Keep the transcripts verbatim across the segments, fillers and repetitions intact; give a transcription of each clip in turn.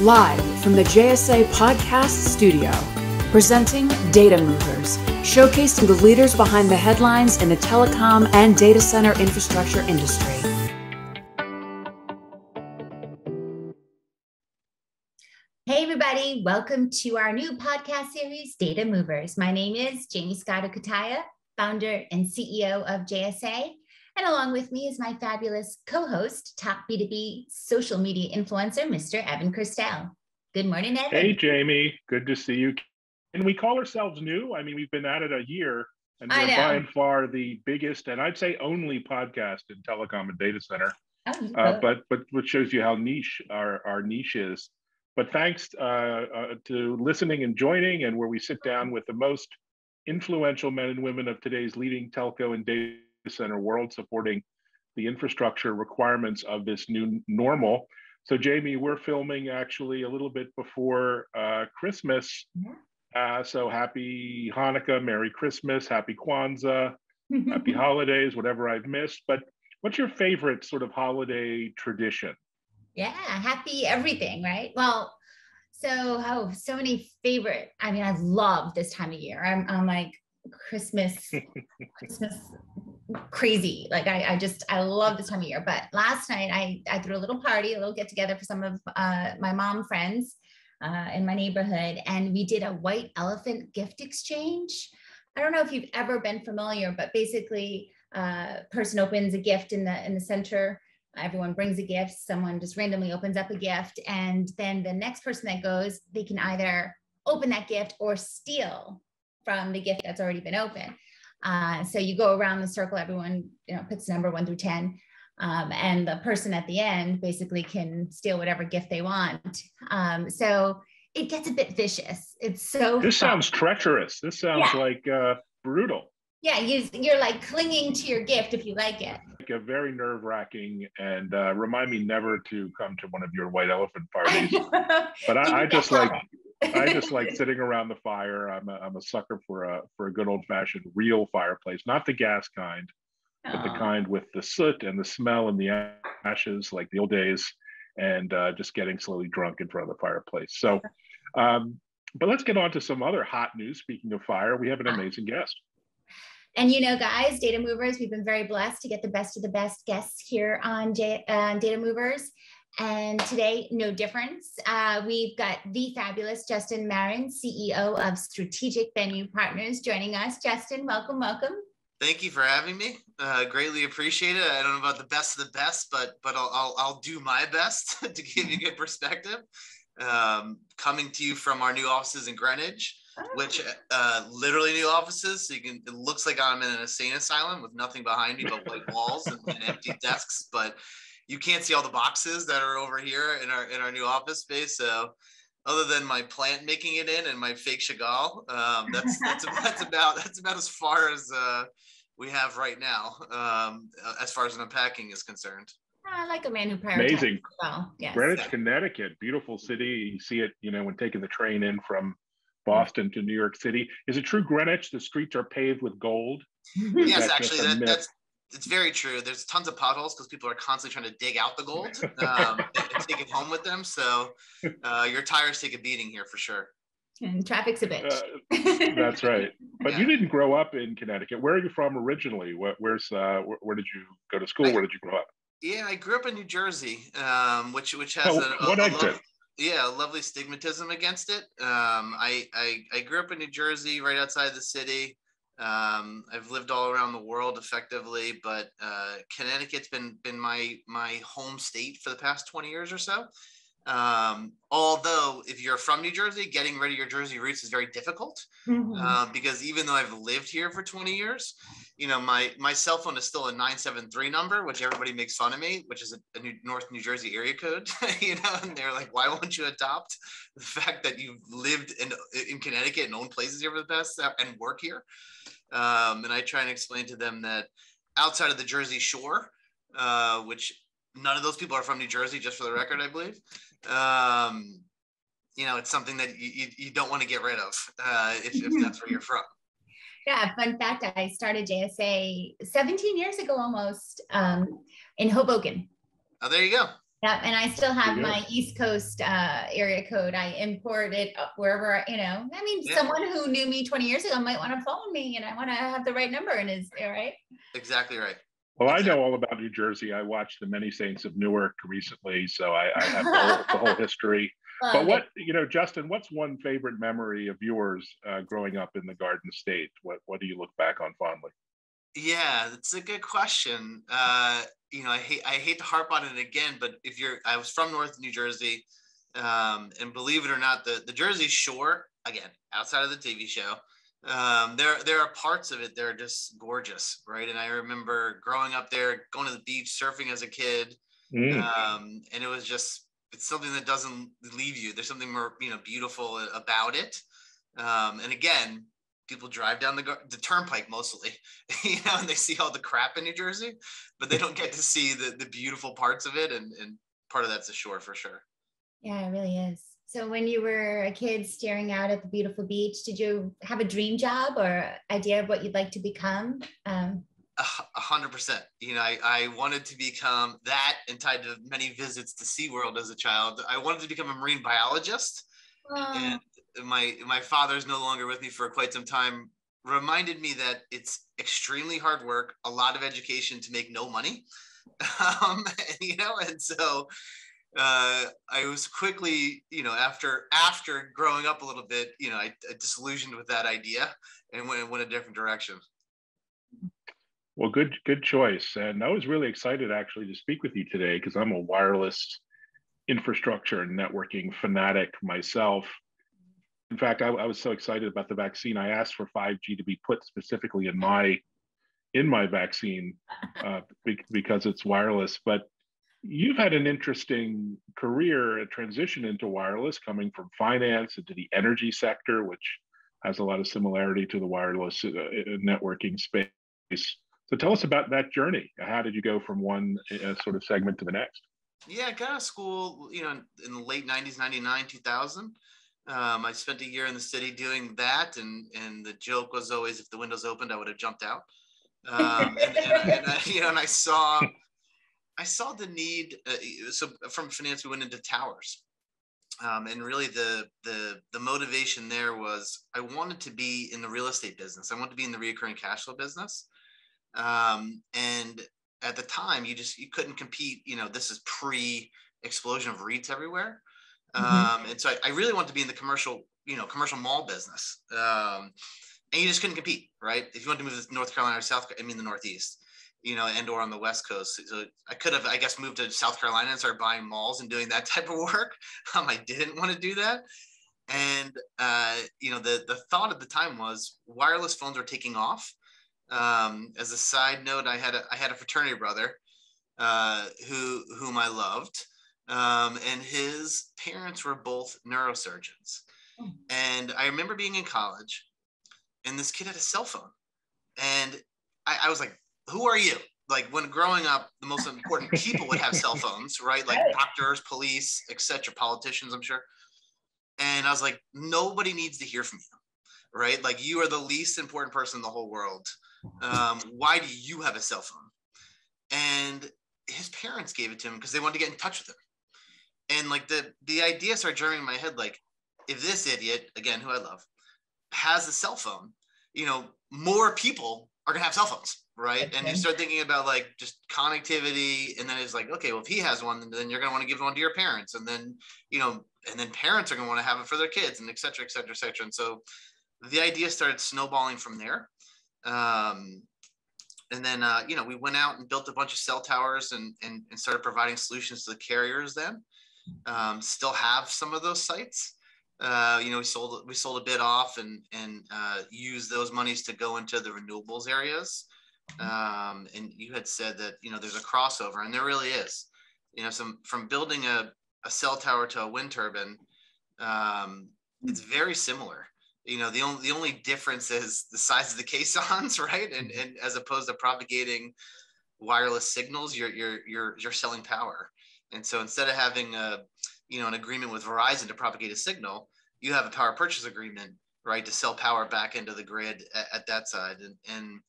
Live from the J S A Podcast Studio, presenting Data Movers, showcasing the leaders behind the headlines in the telecom and data center infrastructure industry. Hey everybody, welcome to our new podcast series, Data Movers. My name is Jaymie Scotto Cutaia, founder and C E O of J S A. And along with me is my fabulous co-host, top B two B social media influencer, Mister Evan Kirstel. Good morning, Evan. Hey, Jaymie. Good to see you. And we call ourselves new. I mean, we've been at it a year, and we're by and far the biggest, and I'd say only podcast in telecom and data center. Oh, uh, but but which shows you how niche our, our niche is. But thanks uh, uh, to listening and joining, and where we sit down with the most influential men and women of today's leading telco and data center world, supporting the infrastructure requirements of this new normal. So Jaymie, we're filming actually a little bit before uh, Christmas. Uh, so happy Hanukkah, Merry Christmas, happy Kwanzaa, happy holidays, whatever I've missed. But what's your favorite sort of holiday tradition? Yeah, happy everything, right? Well, so, oh, so many favorite. I mean, I love this time of year. I'm, I'm like, Christmas, Christmas crazy. Like I, I just, I love this time of year. But last night I, I threw a little party, a little get together for some of uh, my mom friends uh, in my neighborhood. And we did a white elephant gift exchange. I don't know if you've ever been familiar, but basically a uh, person opens a gift in the, in the center. Everyone brings a gift. Someone just randomly opens up a gift. And then the next person that goes, they can either open that gift or steal from the gift that's already been open. Uh, so you go around the circle, everyone you know, picks number one through ten, um, and the person at the end basically can steal whatever gift they want. Um, so it gets a bit vicious. It's so This fun. sounds treacherous. This sounds yeah. like uh, brutal. Yeah, you, you're like clinging to your gift if you like it. A very nerve-wracking, and uh, remind me never to come to one of your white elephant parties. But I, I just like... I just like sitting around the fire. I'm a, I'm a sucker for a for a good old-fashioned real fireplace, not the gas kind, but Aww. the kind with the soot and the smell and the ashes, like the old days, and uh, just getting slowly drunk in front of the fireplace. So, um, but let's get on to some other hot news. Speaking of fire, we have an amazing guest. And you know, guys, Data Movers, we've been very blessed to get the best of the best guests here on J- uh, Data Movers. And today, no difference. Uh, we've got the fabulous Justin Marron, C E O of Strategic Venue Partners, joining us. Justin, welcome, welcome. Thank you for having me. Uh, greatly appreciate it. I don't know about the best of the best, but but I'll I'll, I'll do my best to give you good perspective. Um, coming to you from our new offices in Greenwich, oh. which uh, literally new offices. So you can. It looks like I'm in an insane asylum with nothing behind me but white walls and, and empty desks, but. You can't see all the boxes that are over here in our in our new office space. So other than my plant making it in and my fake Chagall, um, that's, that's, that's, about, that's about as far as uh, we have right now, um, as far as an unpacking is concerned. I like a man who prioritizes. Amazing. Well, yes. Greenwich, Connecticut, beautiful city. You see it, you know, when taking the train in from Boston to New York City. Is it true, Greenwich, the streets are paved with gold? Yes, that actually, that, that's... It's very true. There's tons of potholes because people are constantly trying to dig out the gold um, and take it home with them. So uh, your tires take a beating here for sure. And traffic's a bitch. Uh, that's right. But yeah. You didn't grow up in Connecticut. Where are you from originally? Where, where's uh, where, where did you go to school? I, where did you grow up? Yeah, I grew up in New Jersey, um, which which has oh, a, a, what a lovely, yeah, a lovely stigmatism against it. Um, I, I I grew up in New Jersey, right outside the city. Um, I've lived all around the world effectively, but uh, Connecticut's been been my my home state for the past twenty years or so. Um, although if you're from New Jersey, getting rid of your Jersey roots is very difficult mm-hmm. uh, because even though I've lived here for twenty years, you know, my, my cell phone is still a nine seven three number, which everybody makes fun of me, which is a, a new North New Jersey area code, you know, and they're like, why won't you adopt the fact that you've lived in, in Connecticut and owned places here for the past and work here. Um, and I try and explain to them that outside of the Jersey Shore, uh, which none of those people are from New Jersey, just for the record, I believe. Um, you know, it's something that you, you, you don't want to get rid of uh, if, if that's where you're from. Yeah, fun fact, I started J S A seventeen years ago almost um, in Hoboken. Oh, there you go. Yeah, and I still have my East Coast uh, area code. I import it wherever, I, you know, I mean, yeah. Someone who knew me twenty years ago might want to phone me, and I want to have the right number in his ear, right? Exactly right. Well, I know all about New Jersey. I watched The Many Saints of Newark recently, so I, I have the whole, the whole history. Well, but what, you know, Justin, what's one favorite memory of yours uh, growing up in the Garden State? What, what do you look back on fondly? Yeah, that's a good question. Uh, you know, I hate I hate to harp on it again, but if you're, I was from North New Jersey, um, and believe it or not, the, the Jersey Shore, again, outside of the T V show, um, there there are parts of it that are just gorgeous, right? And I remember growing up there, going to the beach, surfing as a kid, mm. um, and it was just, it's something that doesn't leave you. There's something more, you know, beautiful about it, um, and again, people drive down the, the turnpike mostly, you know, and they see all the crap in New Jersey, but they don't get to see the, the beautiful parts of it. And, and part of that's the shore for sure. Yeah, it really is. So when you were a kid staring out at the beautiful beach, did you have a dream job or idea of what you'd like to become? Um, a hundred percent. You know, I, I wanted to become that, and tied to many visits to SeaWorld as a child, I wanted to become a marine biologist. Wow. And my my father's no longer with me for quite some time, reminded me that it's extremely hard work, a lot of education to make no money, um, and, you know, and so uh, I was quickly, you know, after after growing up a little bit, you know, I, I disillusioned with that idea and went, went a different direction. Well, good, good choice. And I was really excited actually to speak with you today because I'm a wireless infrastructure and networking fanatic myself. In fact, I, I was so excited about the vaccine. I asked for five G to be put specifically in my in my vaccine uh, be, because it's wireless. But you've had an interesting career, a transition into wireless, coming from finance into the energy sector, which has a lot of similarity to the wireless uh, networking space. So tell us about that journey. How did you go from one uh, sort of segment to the next? Yeah, I got out of school, you know, in the late nineties, ninety-nine, two thousand. Um, I spent a year in the city doing that, and and the joke was always if the windows opened, I would have jumped out. Um, and, and, and I, you know, and I saw, I saw the need. Uh, so from finance, we went into towers, um, and really the the the motivation there was I wanted to be in the real estate business. I wanted to be in the recurring cash flow business, um, and at the time, you just you couldn't compete. You know, this is pre-explosion of REITs everywhere. Mm-hmm. Um, and so I, I really wanted to be in the commercial, you know, commercial mall business. Um, and you just couldn't compete, right? If you wanted to move to North Carolina or South, I mean, the Northeast, you know, and or on the West Coast. So I could have, I guess, moved to South Carolina and started buying malls and doing that type of work. Um, I didn't want to do that. And, uh, you know, the, the thought at the time was wireless phones were taking off. Um, as a side note, I had a, I had a fraternity brother, uh, who, whom I loved. Um, and his parents were both neurosurgeons. And I remember being in college and this kid had a cell phone. And I, I was like, who are you? Like when growing up, the most important people would have cell phones, right? Like doctors, police, et cetera, politicians, I'm sure. And I was like, nobody needs to hear from you, right? Like you are the least important person in the whole world. Um, why do you have a cell phone? And his parents gave it to him because they wanted to get in touch with him. And like the, the idea started germing in my head, like if this idiot, again, who I love, has a cell phone, you know, more people are gonna have cell phones, right? Okay. And you start thinking about like just connectivity. And then it's like, okay, well, if he has one, then you're gonna wanna give one to your parents. And then, you know, and then parents are gonna wanna have it for their kids and et cetera, et cetera, et cetera. And so the idea started snowballing from there. Um, and then, uh, you know, we went out and built a bunch of cell towers and, and, and started providing solutions to the carriers then. Um, still have some of those sites. Uh, you know, we sold we sold a bit off and and uh, used those monies to go into the renewables areas. Um, and you had said that you know there's a crossover, and there really is. You know, some from building a, a cell tower to a wind turbine, um, it's very similar. You know, the only the only difference is the size of the caissons, right? And and as opposed to propagating wireless signals, you're you're you're you're selling power. And so instead of having a, you know, an agreement with Verizon to propagate a signal, you have a power purchase agreement, right, to sell power back into the grid at, at that side. And, and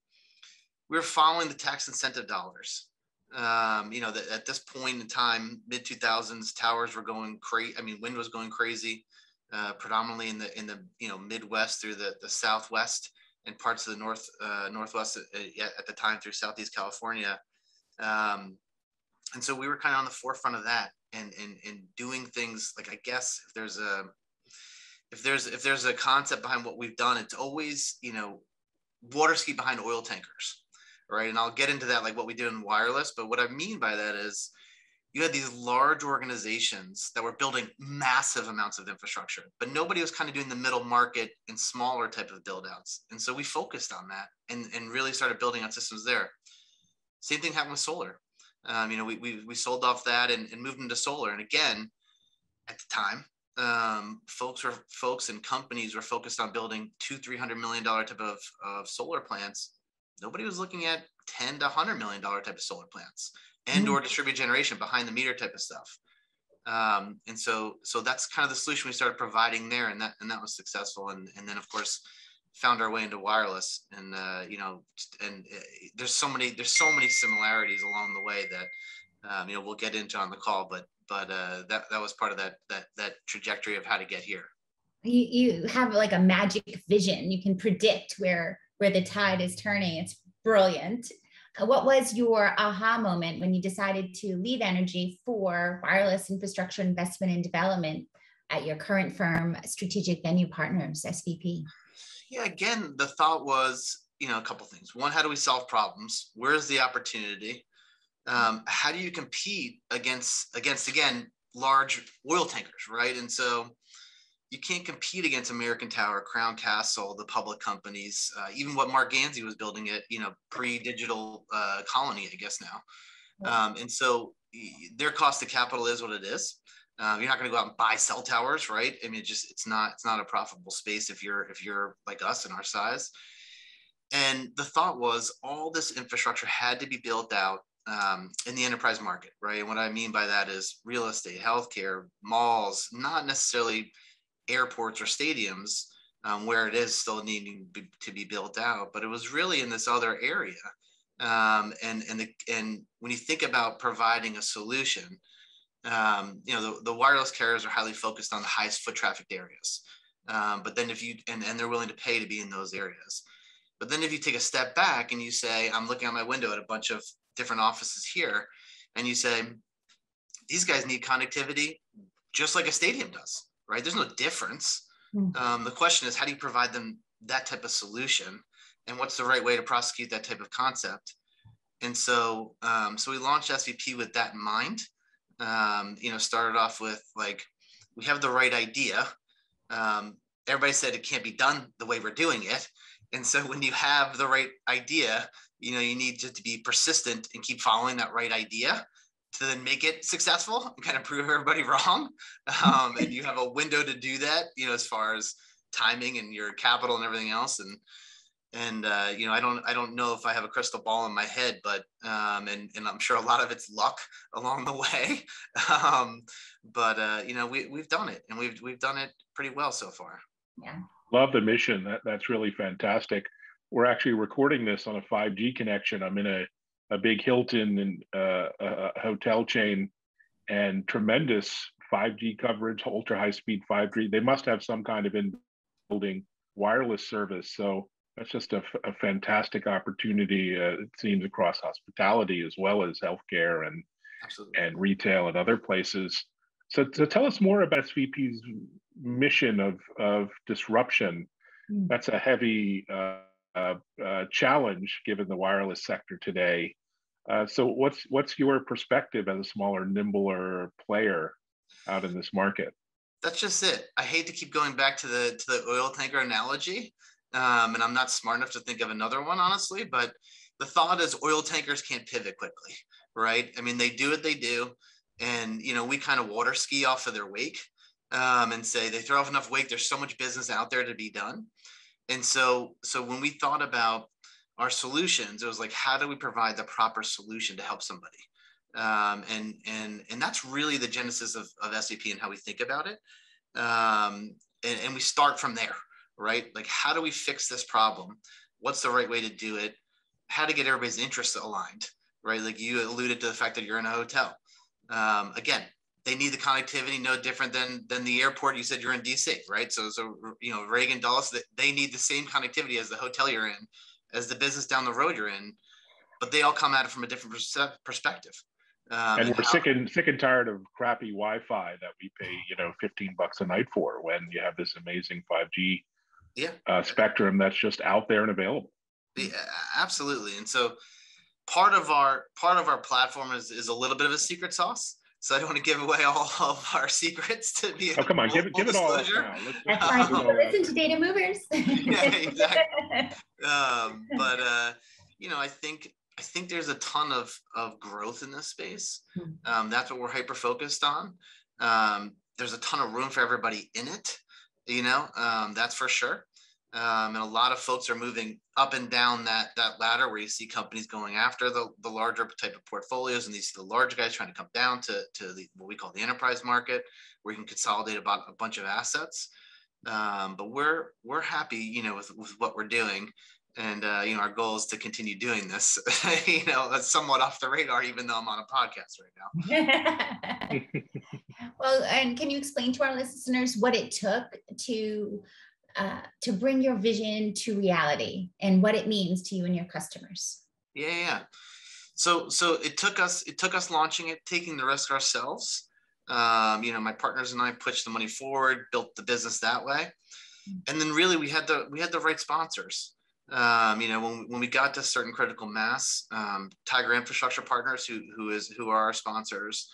we were following the tax incentive dollars, Um, you know, that at this point in time, mid two thousands, towers were going crazy. I mean, wind was going crazy, uh, predominantly in the in the you know Midwest through the the Southwest and parts of the North uh, Northwest at, at the time through Southeast California, um, and so we were kind of on the forefront of that and and and doing things like, I guess if there's a if there's if there's a concept behind what we've done, it's always you know water ski behind oil tankers. Right. And I'll get into that, like what we do in wireless. But what I mean by that is you had these large organizations that were building massive amounts of infrastructure, but nobody was kind of doing the middle market and smaller type of build outs. And so we focused on that and, and really started building on systems there. Same thing happened with solar. Um, you know, we, we, we sold off that and, and moved into solar. And again, at the time, um, folks were folks and companies were focused on building two, three hundred million dollars type of, of solar plants. Nobody was looking at ten to one hundred million dollars type of solar plants and or distributed generation behind the meter type of stuff. Um, and so, so that's kind of the solution we started providing there. And that, and that was successful. And, and then of course found our way into wireless and, uh, you know, and uh, there's so many, there's so many similarities along the way that, um, you know, we'll get into on the call, but, but uh, that, that was part of that, that, that trajectory of how to get here. You, you have like a magic vision. You can predict where, where the tide is turning. It's brilliant. What was your aha moment when you decided to leave energy for wireless infrastructure investment and development at your current firm, Strategic Venue Partners, S V P? Yeah, again, the thought was, you know, a couple things. One, how do we solve problems? Where's the opportunity? Um, how do you compete against, against, again, large oil tankers, right? And so you can't compete against American Tower, Crown Castle, the public companies, uh, even what Mark Ganzi was building at, you know, pre-digital uh, Colony, I guess now. Um, and so their cost of capital is what it is. Um, you're not going to go out and buy cell towers, right? I mean, it just it's not it's not a profitable space if you're if you're like us in our size. And the thought was all this infrastructure had to be built out Um, in the enterprise market, right? And what I mean by that is real estate, healthcare, malls, not necessarily airports or stadiums, um, where it is still needing be, to be built out, but it was really in this other area. Um, and and the, and when you think about providing a solution, um, you know, the, the wireless carriers are highly focused on the highest foot traffic areas. Um, but then if you, and, and they're willing to pay to be in those areas. But then if you take a step back and you say, I'm looking out my window at a bunch of different offices here, and you say, these guys need connectivity just like a stadium does, right? There's no difference. Mm-hmm. Um, the question is, how do you provide them that type of solution? And what's the right way to prosecute that type of concept? And so, um, so we launched S V P with that in mind. Um, you know, started off with like, we have the right idea. Um, everybody said it can't be done the way we're doing it. And so when you have the right idea, you know, you need to, to be persistent and keep following that right idea to then make it successful and kind of prove everybody wrong. Um, and you have a window to do that, you know, as far as timing and your capital and everything else. And, and, uh, you know, I don't, I don't know if I have a crystal ball in my head, but, um, and, and I'm sure a lot of it's luck along the way. Um, but, uh, you know, we, we've done it and we've, we've done it pretty well so far. Yeah. Love the mission. That, that's really fantastic. We're actually recording this on a five G connection. I'm in a, a big Hilton and uh, a hotel chain, and tremendous five G coverage, ultra high speed five G. They must have some kind of in-building wireless service. So that's just a, a fantastic opportunity. Uh, it seems across hospitality as well as healthcare and Absolutely. and retail and other places. So, so tell us more about S V P's mission of of disruption. Mm. That's a heavy uh, uh, uh, challenge given the wireless sector today. Uh, so, what's what's your perspective as a smaller, nimbler player out in this market? That's just it. I hate to keep going back to the to the oil tanker analogy, um, and I'm not smart enough to think of another one, honestly. But the thought is, oil tankers can't pivot quickly, right? I mean, they do what they do, and you know, we kind of water ski off of their wake. Um, and say they throw off enough wake, there's so much business out there to be done. And so, so when we thought about our solutions, it was like, how do we provide the proper solution to help somebody? Um, and, and, and that's really the genesis of, of S V P and how we think about it. Um, and, and we start from there, right? Like, how do we fix this problem? What's the right way to do it? How to get everybody's interests aligned, right? Like you alluded to the fact that you're in a hotel. Um, again, they need the connectivity, no different than than the airport. You said you're in D C, right? So, so you know, Reagan, Dulles, they need the same connectivity as the hotel you're in, as the business down the road you're in, but they all come at it from a different perspective. Um, and we're how, sick and sick and tired of crappy Wi-Fi that we pay, you know, fifteen bucks a night for, when you have this amazing five G yeah. uh, spectrum that's just out there and available. Yeah, absolutely. And so part of our part of our platform is is a little bit of a secret sauce. So I don't want to give away all of our secrets to be. Oh, come on, give it, give it all up now. Let's, let's um, give it all listen up. To data movers. Yeah, exactly. um, but uh, you know, I think I think there's a ton of of growth in this space. Um, that's what we're hyper focused on. Um, there's a ton of room for everybody in it. You know, um, that's for sure. Um, and a lot of folks are moving up and down that that ladder, where you see companies going after the, the larger type of portfolios, and you see the large guys trying to come down to, to the, what we call the enterprise market, where you can consolidate about a bunch of assets. Um, but we're we're happy, you know, with, with what we're doing, and uh, you know, our goal is to continue doing this. You know, somewhat off the radar, even though I'm on a podcast right now. Well, and can you explain to our listeners what it took to Uh, to bring your vision to reality, and what it means to you and your customers? Yeah, yeah. So, so it took us, it took us launching it, taking the risk ourselves. Um, you know, my partners and I pushed the money forward, built the business that way, and then really we had the we had the right sponsors. Um, you know, when when we got to certain critical mass, um, Tiger Infrastructure Partners, who who is who are our sponsors,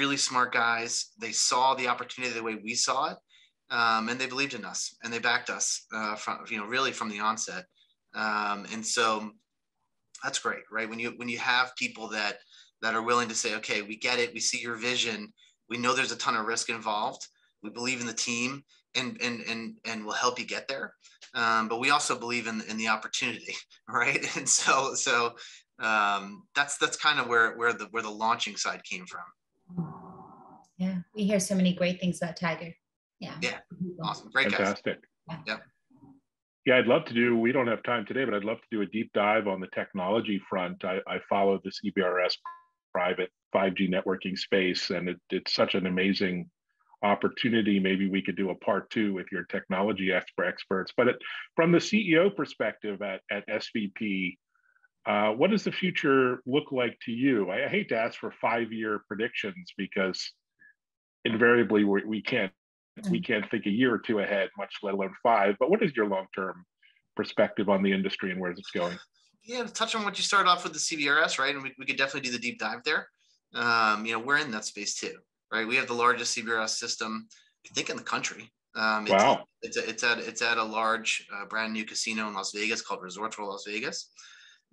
really smart guys. They saw the opportunity the way we saw it. Um, and they believed in us, and they backed us uh, from, you know, really from the onset. Um, and so that's great, right? When you when you have people that that are willing to say, okay, we get it, we see your vision, we know there's a ton of risk involved, we believe in the team, and and and and we'll help you get there. Um, but we also believe in in the opportunity, right? And so so um, that's that's kind of where where the where the launching side came from. Yeah, we hear so many great things about Tiger. Yeah. Yeah. Awesome. Great. Fantastic. Guys. Yeah. Yeah. I'd love to do, we don't have time today, but I'd love to do a deep dive on the technology front. I, I followed the C B R S private five G networking space, and it, it's such an amazing opportunity. Maybe we could do a part two with your technology expert experts, but it, from the C E O perspective at, at S V P, uh, what does the future look like to you? I, I hate to ask for five-year predictions, because invariably we, we can't. We can't think a year or two ahead, much let alone five. But what is your long-term perspective on the industry, and where is it going? Yeah, touch on what you started off with, the C B R S, right? And we, we could definitely do the deep dive there. Um, you know, we're in that space too, right? We have the largest C B R S system, I think, in the country. Um, it's, wow. It's, a, it's, at, it's at a large uh, brand new casino in Las Vegas called Resorts World Las Vegas.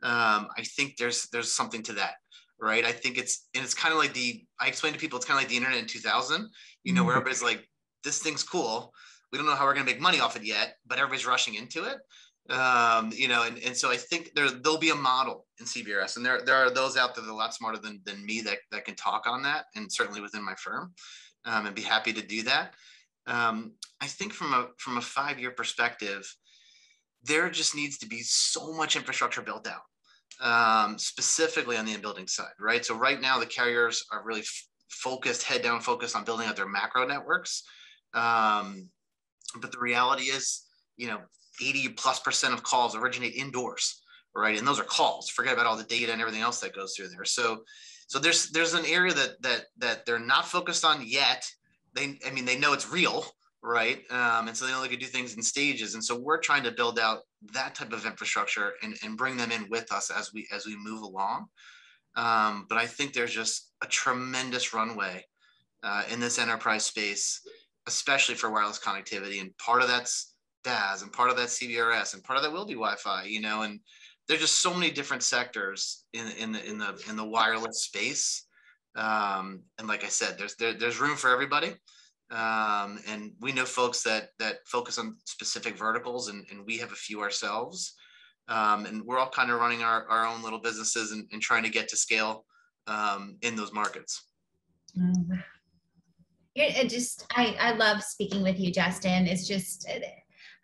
Um, I think there's there's something to that. Right? I think it's, and it's kind of like the, I explained to people, it's kind of like the internet in two thousand, you know, where everybody's like, this thing's cool. We don't know how we're going to make money off it yet, but everybody's rushing into it. Um, you know, and, and so I think there, there'll be a model in C B R S. And there, there are those out there that are a lot smarter than, than me that, that can talk on that, and certainly within my firm, um, and be happy to do that. Um, I think from a, from a five-year perspective, there just needs to be so much infrastructure built out, um, specifically on the in-building side, right? So right now the carriers are really f- focused, head down focused on building out their macro networks. Um, but the reality is, you know, eighty plus percent of calls originate indoors, right? And those are calls. Forget about all the data and everything else that goes through there. So, so there's, there's an area that, that, that they're not focused on yet. They, I mean, they know it's real, right? Um, and so they only could do things in stages. And so we're trying to build out that type of infrastructure and, and bring them in with us as we, as we move along. Um, but I think there's just a tremendous runway, uh, in this enterprise space, especially for wireless connectivity. And part of that's D A S, and part of that C B R S, and part of that will be Wi-Fi, you know, and there's just so many different sectors in, in the, in the, in the wireless space. Um, and like I said, there's, there, there's room for everybody. Um, and we know folks that, that focus on specific verticals, and, and we have a few ourselves. Um, and we're all kind of running our, our own little businesses, and, and trying to get to scale, um, in those markets. Mm-hmm. It just, I, I love speaking with you, Justin. It's just,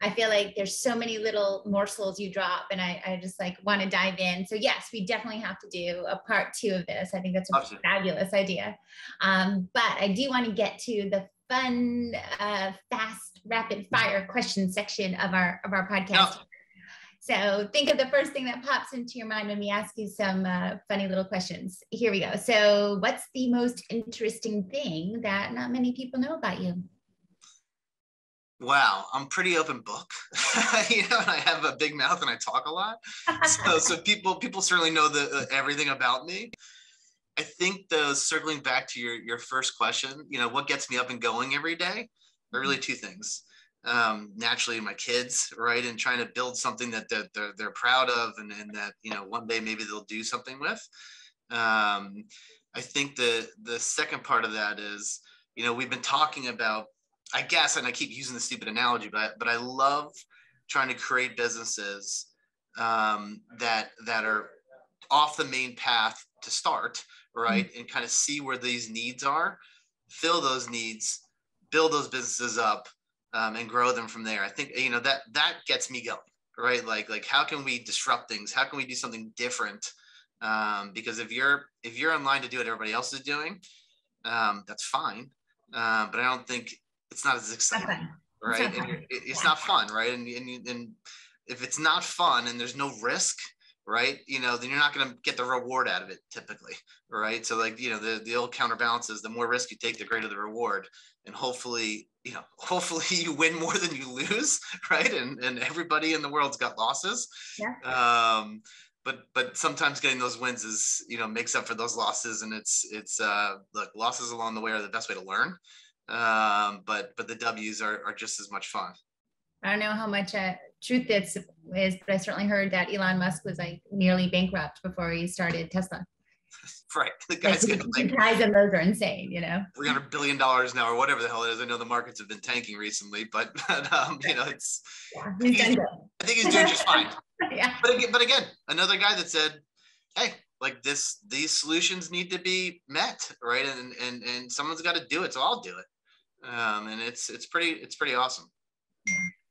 I feel like there's so many little morsels you drop, and I, I just like want to dive in. So yes, we definitely have to do a part two of this. I think that's a Absolutely. fabulous idea. Um, but I do want to get to the fun, uh, fast, rapid fire question section of our, of our podcast. Oh. So think of the first thing that pops into your mind when we ask you some uh, funny little questions. Here we go. So what's the most interesting thing that not many people know about you? Wow, I'm pretty open book. You know, and I have a big mouth and I talk a lot. So, so people people certainly know the uh, everything about me. I think though, circling back to your your first question, you know, what gets me up and going every day are really two things. Um, naturally, my kids, right, and trying to build something that that they're, they're proud of, and, and that you know one day maybe they'll do something with. Um, I think the the second part of that is, you know, we've been talking about, I guess, and I keep using the stupid analogy, but I, but I love trying to create businesses um, that that are off the main path to start, right, mm-hmm. and kind of see where these needs are, fill those needs, build those businesses up. Um, and grow them from there. I think, you know, that that gets me going, right? Like, like how can we disrupt things? How can we do something different? Um, because if you're if you're in line to do what everybody else is doing, um, that's fine. Uh, but I don't think it's not as exciting, right? It's not fun, and it, it's not fun right? And, and and if it's not fun and there's no risk, right? You know, then you're not going to get the reward out of it typically, right? So like, you know, the the old counterbalance is the more risk you take, the greater the reward, and hopefully. You know, hopefully you win more than you lose, right? And and everybody in the world's got losses. Yeah. Um, but but sometimes getting those wins is, you know, makes up for those losses. And it's it's uh look, losses along the way are the best way to learn. Um, but but the W's are are just as much fun. I don't know how much uh, truth this is, but I certainly heard that Elon Musk was like nearly bankrupt before he started Tesla. Right, the guys like, like, the guys and those are insane, you know. Three hundred billion dollars now, or whatever the hell it is. I know the markets have been tanking recently, but, but um, you know, it's. Yeah, he's he's, I think he's doing just fine. Yeah. But again, but again, another guy that said, "Hey, like this, these solutions need to be met, right? And and and someone's got to do it, so I'll do it." Um, and it's it's pretty it's pretty awesome.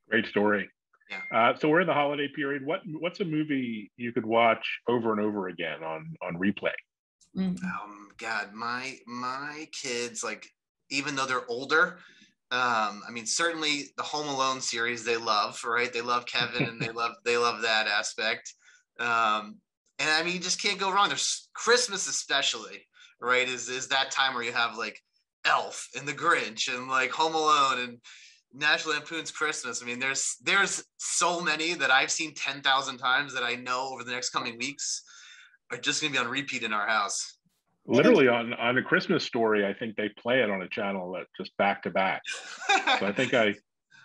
Great story. Yeah. Uh, so we're in the holiday period. What what's a movie you could watch over and over again on on replay? Mm-hmm. Um, God, my, my kids, like, even though they're older, um, I mean, certainly the Home Alone series, they love, right. They love Kevin and they love, they love that aspect. Um, and I mean, you just can't go wrong. There's Christmas, especially, right. Is, is that time where you have like Elf and the Grinch and like Home Alone and National Lampoon's Christmas. I mean, there's, there's so many that I've seen ten thousand times that I know over the next coming weeks are just going to be on repeat in our house. Literally on on A Christmas Story, I think they play it on a channel that just back to back. So I think I,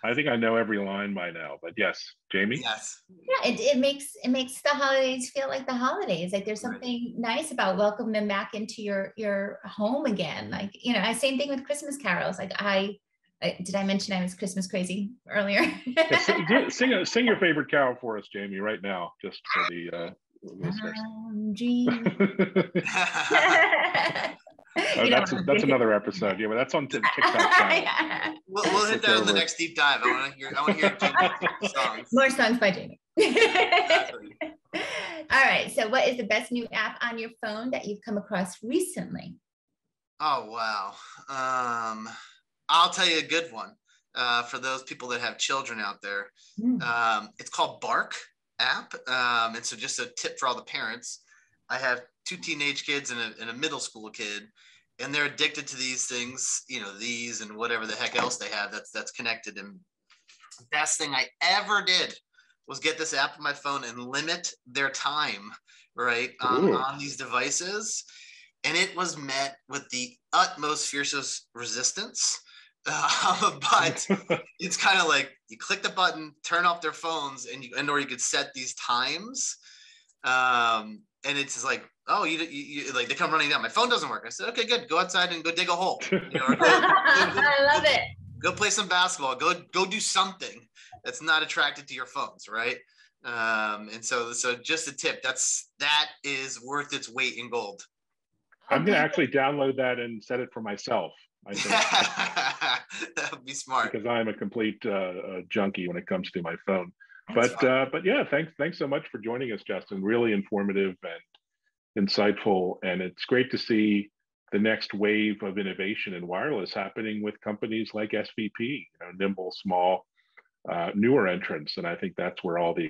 I think I know every line by now. But yes, Jaymie. Yes. Yeah, it, it makes it makes the holidays feel like the holidays. Like there's something right. nice about welcoming them back into your your home again. Like you know, same thing with Christmas carols. Like I, I did I mention I was Christmas crazy earlier? Yeah, sing, do, sing sing your favorite carol for us, Jaymie, right now, just for the. Uh, Um, oh, that's a, that's another episode. Yeah, but that's on TikTok. Yeah. We'll, we'll hit that on the next deep dive. I want to hear. I want to hear Jaymie's songs. More songs by Jaymie. Exactly. All right. So, what is the best new app on your phone that you've come across recently? Oh wow! Um, I'll tell you a good one uh, for those people that have children out there. Mm. Um, it's called Bark. App. Um, and so just a tip for all the parents, I have two teenage kids and a, and a middle school kid, and they're addicted to these things, you know, these and whatever the heck else they have that's, that's connected. And the best thing I ever did was get this app on my phone and limit their time, right, um, on these devices. And it was met with the utmost fiercest resistance. Uh, but it's kind of like you click the button, turn off their phones, and you and or you could set these times, um, and it's like, oh, you, you, you like they come running down. My phone doesn't work. I said, okay, good. Go outside and go dig a hole. You know, or go, go, go, I love go, it. Go play some basketball. Go go do something that's not attracted to your phones, right? Um, and so so just a tip. That's that is worth its weight in gold. I'm gonna actually download that and set it for myself. I think. That would be smart. Because I'm a complete uh, junkie when it comes to my phone. That's but uh, but yeah, thanks thanks so much for joining us, Justin. Really informative and insightful, and it's great to see the next wave of innovation in wireless happening with companies like S V P, you know, nimble, small, uh, newer entrants, and I think that's where all the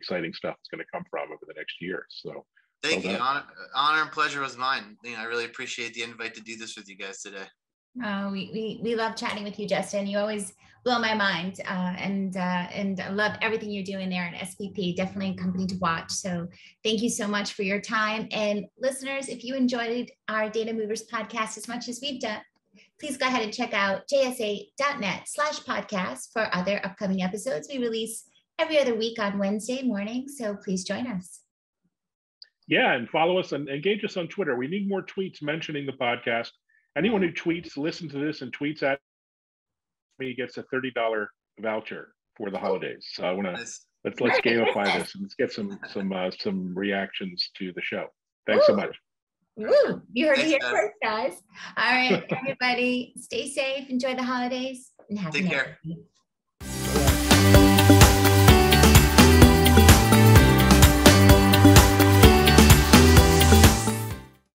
exciting stuff is going to come from over the next year. So thank you. Honor, honor and pleasure was mine. You know, I really appreciate the invite to do this with you guys today. Uh, we, we, we love chatting with you, Justin. You always blow my mind, uh, and uh, and I love everything you're doing there at S V P. Definitely a company to watch. So thank you so much for your time. And listeners, if you enjoyed our Data Movers podcast as much as we've done, please go ahead and check out jsa.net slash podcast for other upcoming episodes. We release every other week on Wednesday morning. So please join us. Yeah, and follow us and engage us on Twitter. We need more tweets mentioning the podcast. Anyone who tweets, listens to this and tweets at me gets a thirty dollar voucher for the holidays. So I want to, let's let's gamify this and let's get some some uh, some reactions to the show. Thanks Ooh. so much. Ooh, you heard it here first, guys. All right, everybody, stay safe, enjoy the holidays, and happy Take care. Day.